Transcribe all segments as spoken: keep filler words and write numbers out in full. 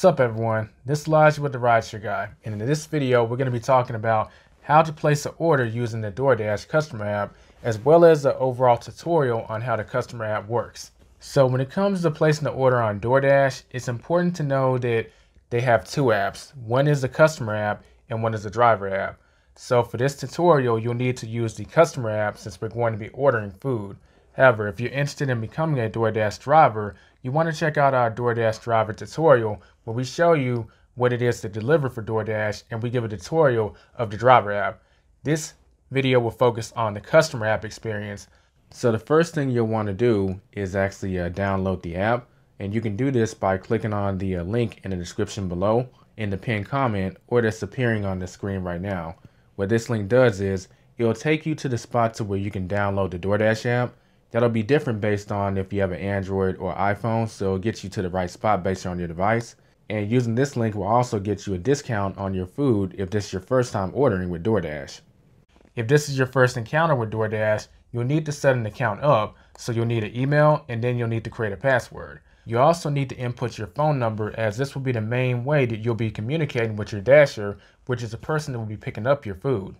Sup everyone, this is Elijah with The Rideshare Guy, and in this video we're going to be talking about how to place an order using the DoorDash customer app, as well as the overall tutorial on how the customer app works. So when it comes to placing the order on DoorDash, it's important to know that they have two apps. One is the customer app and one is the driver app. So for this tutorial, you'll need to use the customer app since we're going to be ordering food. However, if you're interested in becoming a DoorDash driver, you want to check out our DoorDash driver tutorial where we show you what it is to deliver for DoorDash, and we give a tutorial of the driver app. This video will focus on the customer app experience. So the first thing you'll want to do is actually uh, download the app, and you can do this by clicking on the uh, link in the description below in the pinned comment, or that's appearing on the screen right now. What this link does is it'll take you to the spot to where you can download the DoorDash app. That'll be different based on if you have an Android or iPhone, so it'll get you to the right spot based on your device. And using this link will also get you a discount on your food if this is your first time ordering with DoorDash. If this is your first encounter with DoorDash, you'll need to set an account up, so you'll need an email and then you'll need to create a password. You also need to input your phone number, as this will be the main way that you'll be communicating with your Dasher, which is the person that will be picking up your food.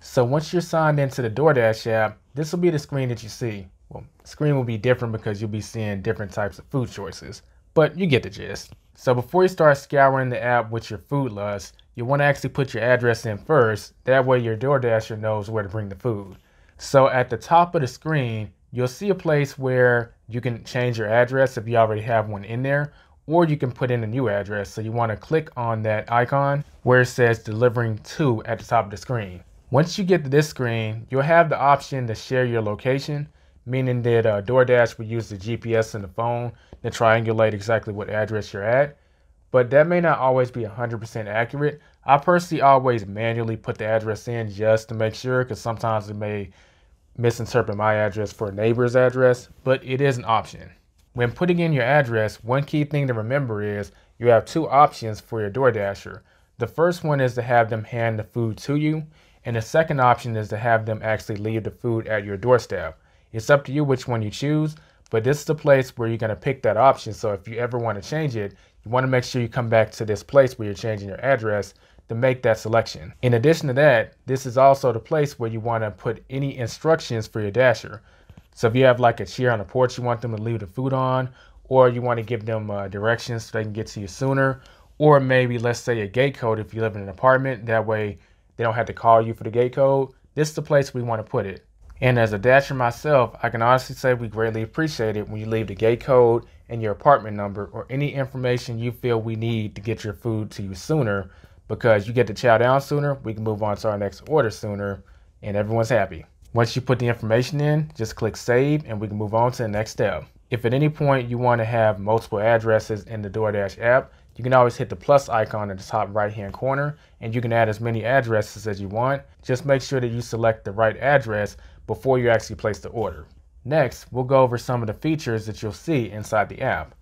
So once you're signed into the DoorDash app, this will be the screen that you see. Well, the screen will be different because you'll be seeing different types of food choices, but you get the gist. So before you start scouring the app with your food list, you want to actually put your address in first. That way your DoorDasher knows where to bring the food. So at the top of the screen, you'll see a place where you can change your address if you already have one in there, or you can put in a new address. So you want to click on that icon where it says delivering to at the top of the screen. Once you get to this screen, you'll have the option to share your location, meaning that uh, DoorDash will use the G P S in the phone to triangulate exactly what address you're at. But that may not always be one hundred percent accurate. I personally always manually put the address in just to make sure, because sometimes it may misinterpret my address for a neighbor's address, but it is an option. When putting in your address, one key thing to remember is you have two options for your DoorDasher. The first one is to have them hand the food to you, and the second option is to have them actually leave the food at your doorstep. It's up to you which one you choose, but this is the place where you're going to pick that option. So if you ever want to change it, you want to make sure you come back to this place where you're changing your address to make that selection. In addition to that, this is also the place where you want to put any instructions for your Dasher. So if you have like a chair on the porch you want them to leave the food on, or you want to give them uh, directions so they can get to you sooner, or maybe let's say a gate code if you live in an apartment, that way they don't have to call you for the gate code. This is the place we want to put it. And as a Dasher myself, I can honestly say we greatly appreciate it when you leave the gate code and your apartment number or any information you feel we need to get your food to you sooner, because you get to chow down sooner, we can move on to our next order sooner, and everyone's happy. Once you put the information in, just click save and we can move on to the next step. If at any point you want to have multiple addresses in the DoorDash app, you can always hit the plus icon in the top right hand corner and you can add as many addresses as you want. Just make sure that you select the right address before you actually place the order. Next, we'll go over some of the features that you'll see inside the app.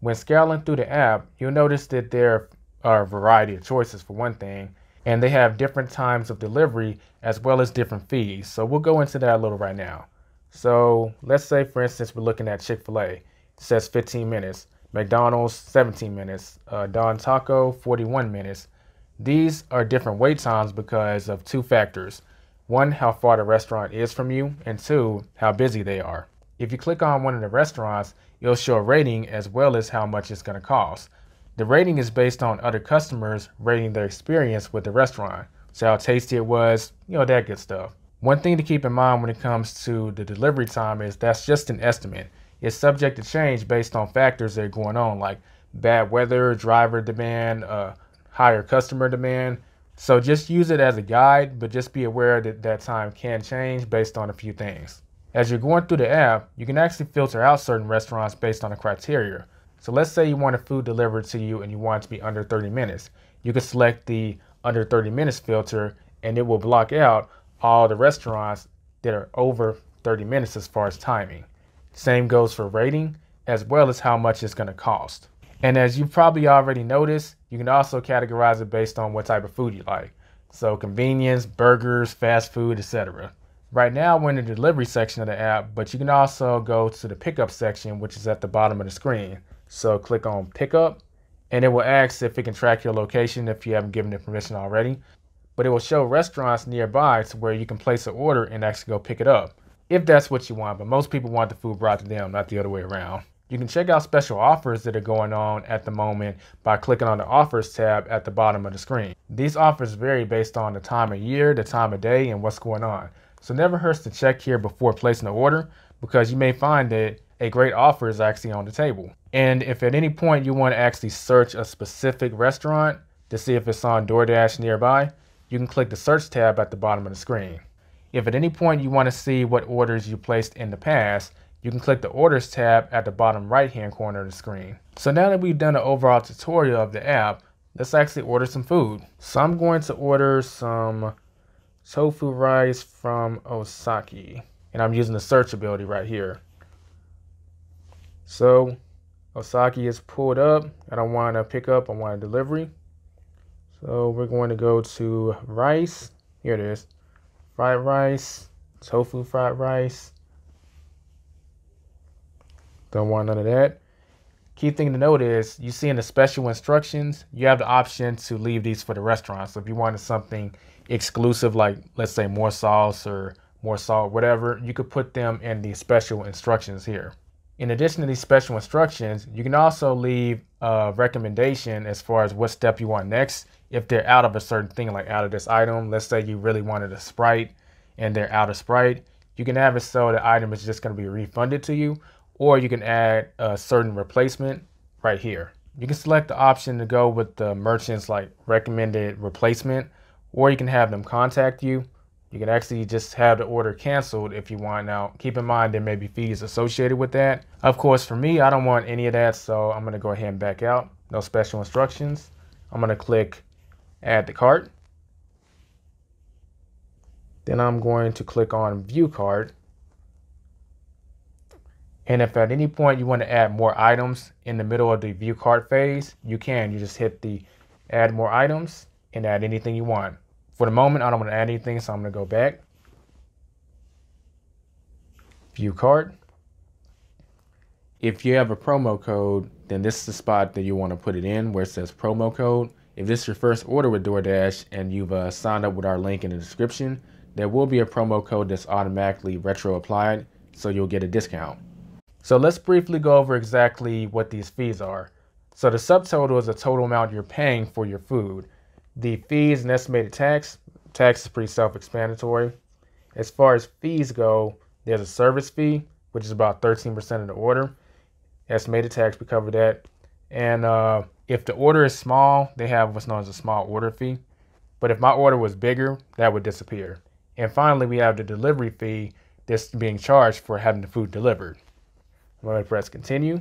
When scrolling through the app, you'll notice that there are a variety of choices for one thing, and they have different times of delivery as well as different fees. So we'll go into that a little right now. So let's say, for instance, we're looking at Chick-fil-A. It says fifteen minutes. McDonald's, seventeen minutes. Uh, Don Taco, forty-one minutes. These are different wait times because of two factors. One, how far the restaurant is from you, and two, how busy they are. If you click on one of the restaurants, it'll show a rating as well as how much it's going to cost. The rating is based on other customers rating their experience with the restaurant. So how tasty it was, you know, that good stuff. One thing to keep in mind when it comes to the delivery time is that's just an estimate. It's subject to change based on factors that are going on, like bad weather, driver demand, uh, higher customer demand. So just use it as a guide, but just be aware that that time can change based on a few things. As you're going through the app, you can actually filter out certain restaurants based on a criteria. So let's say you want a food delivered to you and you want it to be under thirty minutes. You can select the under thirty minutes filter and it will block out all the restaurants that are over thirty minutes as far as timing. Same goes for rating as well as how much it's going to cost. And as you probably already noticed, you can also categorize it based on what type of food you like. So convenience, burgers, fast food, et cetera. Right now we're in the delivery section of the app, but you can also go to the pickup section, which is at the bottom of the screen. So click on pickup and it will ask if it can track your location if you haven't given it permission already. But it will show restaurants nearby to where you can place an order and actually go pick it up, if that's what you want. But most people want the food brought to them, not the other way around. You can check out special offers that are going on at the moment by clicking on the offers tab at the bottom of the screen. These offers vary based on the time of year, the time of day, and what's going on. So never hurts to check here before placing an order, because you may find that a great offer is actually on the table. And if at any point you want to actually search a specific restaurant to see if it's on DoorDash nearby, you can click the search tab at the bottom of the screen. If at any point you want to see what orders you placed in the past, you can click the orders tab at the bottom right hand corner of the screen. So now that we've done an overall tutorial of the app, let's actually order some food. So I'm going to order some tofu rice from Osaki, and I'm using the search ability right here. So Osaki is pulled up. I don't want to pick up, I want a delivery. So we're going to go to rice. Here it is. Fried rice, tofu fried rice. Don't want none of that. Key thing to note is you see in the special instructions, you have the option to leave these for the restaurant. So if you wanted something exclusive, like let's say more sauce or more salt, whatever, you could put them in the special instructions here. In addition to these special instructions, you can also leave a recommendation as far as what step you want next. If they're out of a certain thing, like out of this item, let's say you really wanted a Sprite and they're out of Sprite, you can have it so the item is just going to be refunded to you, or you can add a certain replacement right here. You can select the option to go with the merchant's like recommended replacement, or you can have them contact you. You can actually just have the order canceled if you want. Now, keep in mind there may be fees associated with that. Of course, for me, I don't want any of that, so I'm gonna go ahead and back out. No special instructions. I'm gonna click add to cart. Then I'm going to click on view cart. And if at any point you want to add more items in the middle of the view cart phase, you can. You just hit the add more items and add anything you want. For the moment, I don't want to add anything, so I'm going to go back. View cart. If you have a promo code, then this is the spot that you want to put it in where it says promo code. If this is your first order with DoorDash and you've uh, signed up with our link in the description, there will be a promo code that's automatically retro applied, so you'll get a discount. So let's briefly go over exactly what these fees are. So the subtotal is the total amount you're paying for your food. The fees and estimated tax, tax is pretty self-explanatory. As far as fees go, there's a service fee, which is about thirteen percent of the order. Estimated tax, we covered that. And uh, if the order is small, they have what's known as a small order fee. But if my order was bigger, that would disappear. And finally, we have the delivery fee that's being charged for having the food delivered. I'm going to press continue.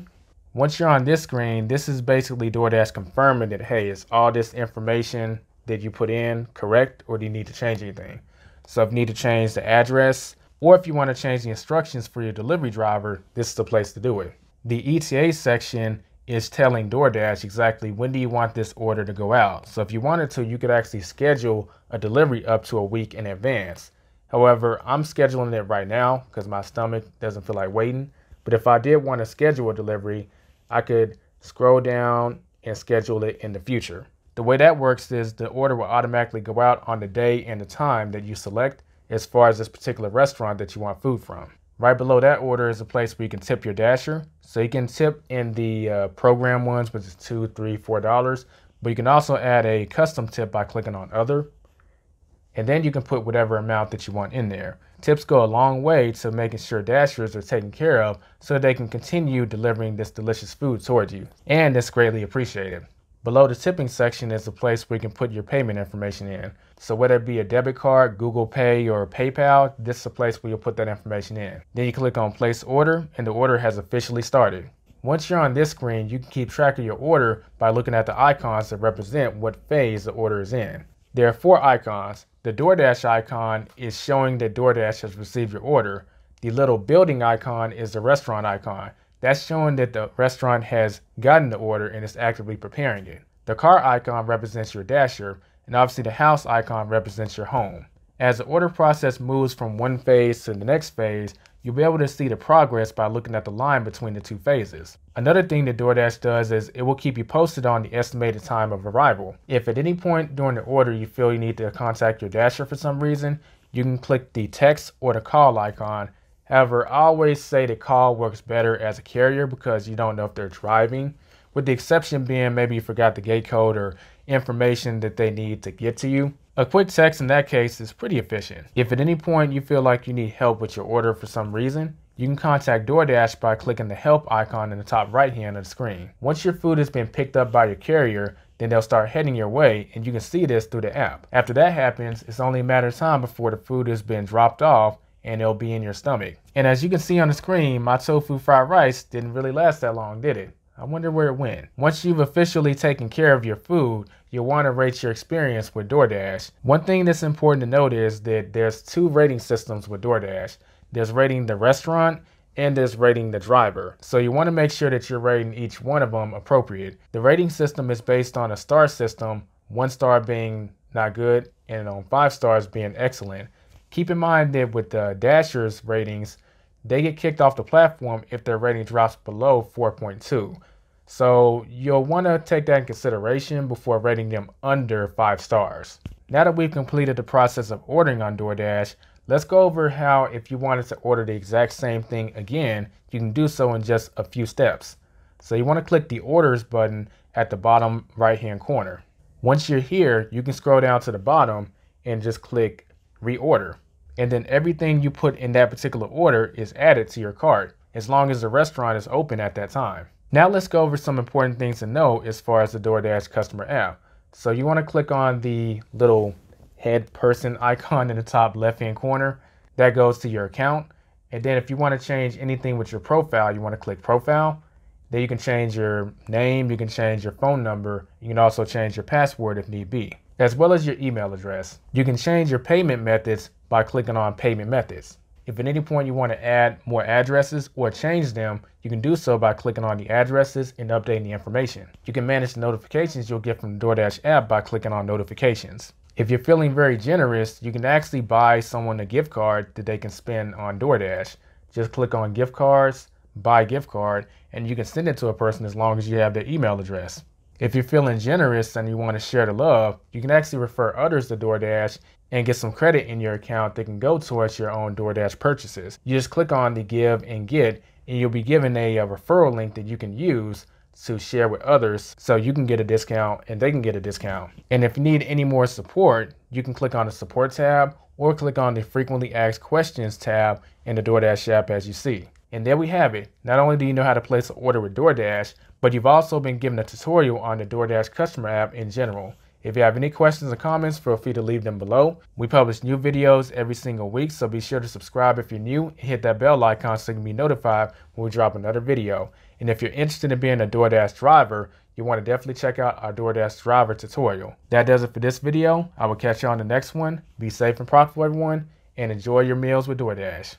Once you're on this screen, this is basically DoorDash confirming that, hey, is all this information that you put in correct, or do you need to change anything? So if you need to change the address, or if you want to change the instructions for your delivery driver, this is the place to do it. The E T A section is telling DoorDash exactly when do you want this order to go out. So if you wanted to, you could actually schedule a delivery up to a week in advance. However, I'm scheduling it right now because my stomach doesn't feel like waiting. But if I did want to schedule a delivery, I could scroll down and schedule it in the future. The way that works is the order will automatically go out on the day and the time that you select as far as this particular restaurant that you want food from. Right below that order is a place where you can tip your dasher. So you can tip in the uh, program ones, which is two, three, four dollars. But you can also add a custom tip by clicking on other. And then you can put whatever amount that you want in there. Tips go a long way to making sure dashers are taken care of so they can continue delivering this delicious food towards you. And it's greatly appreciated. Below the tipping section is the place where you can put your payment information in. So whether it be a debit card, Google Pay, or PayPal, this is the place where you'll put that information in. Then you click on place order and the order has officially started. Once you're on this screen, you can keep track of your order by looking at the icons that represent what phase the order is in. There are four icons. The DoorDash icon is showing that DoorDash has received your order. The little building icon is the restaurant icon. That's showing that the restaurant has gotten the order and is actively preparing it. The car icon represents your dasher, and obviously the house icon represents your home. As the order process moves from one phase to the next phase, You'll be able to see the progress by looking at the line between the two phases. Another thing that DoorDash does is it will keep you posted on the estimated time of arrival. If at any point during the order you feel you need to contact your Dasher for some reason, you can click the text or the call icon. However, I always say the call works better as a carrier because you don't know if they're driving, with the exception being maybe you forgot the gate code or information that they need to get to you. A quick text in that case is pretty efficient. If at any point you feel like you need help with your order for some reason, you can contact DoorDash by clicking the help icon in the top right hand of the screen. Once your food has been picked up by your carrier, then they'll start heading your way, and you can see this through the app. After that happens, it's only a matter of time before the food has been dropped off and it'll be in your stomach. And as you can see on the screen, my tofu fried rice didn't really last that long, did it? I wonder where it went. Once you've officially taken care of your food, you'll want to rate your experience with DoorDash. One thing that's important to note is that there's two rating systems with DoorDash. There's rating the restaurant and there's rating the driver. So you want to make sure that you're rating each one of them appropriate. The rating system is based on a star system, one star being not good and on five stars being excellent. Keep in mind that with the Dashers ratings, they get kicked off the platform if their rating drops below four point two. So you'll want to take that in consideration before rating them under five stars. Now that we've completed the process of ordering on DoorDash, let's go over how if you wanted to order the exact same thing again, you can do so in just a few steps. So you want to click the orders button at the bottom right hand corner. Once you're here, you can scroll down to the bottom and just click reorder. And then everything you put in that particular order is added to your cart, as long as the restaurant is open at that time. Now let's go over some important things to know as far as the DoorDash customer app. So you want to click on the little head person icon in the top left hand corner. That goes to your account. And then if you want to change anything with your profile, you want to click profile. Then you can change your name, you can change your phone number, you can also change your password if need be, as well as your email address. You can change your payment methods by clicking on payment methods. If at any point you want to add more addresses or change them, you can do so by clicking on the addresses and updating the information. You can manage the notifications you'll get from the DoorDash app by clicking on notifications. If you're feeling very generous, you can actually buy someone a gift card that they can spend on DoorDash. Just click on gift cards, buy gift card, and you can send it to a person as long as you have their email address. If you're feeling generous and you want to share the love, you can actually refer others to DoorDash and get some credit in your account that can go towards your own DoorDash purchases. You just click on the give and get, and you'll be given a, a referral link that you can use to share with others so you can get a discount and they can get a discount. And if you need any more support, you can click on the support tab or click on the frequently asked questions tab in the DoorDash app as you see. And there we have it. Not only do you know how to place an order with DoorDash, but you've also been given a tutorial on the DoorDash customer app in general. If you have any questions or comments, feel free to leave them below. We publish new videos every single week, so be sure to subscribe if you're new and hit that bell icon so you can be notified when we drop another video. And if you're interested in being a DoorDash driver, you want to definitely check out our DoorDash driver tutorial. That does it for this video. I will catch you on the next one. Be safe and profitable, everyone, and enjoy your meals with DoorDash.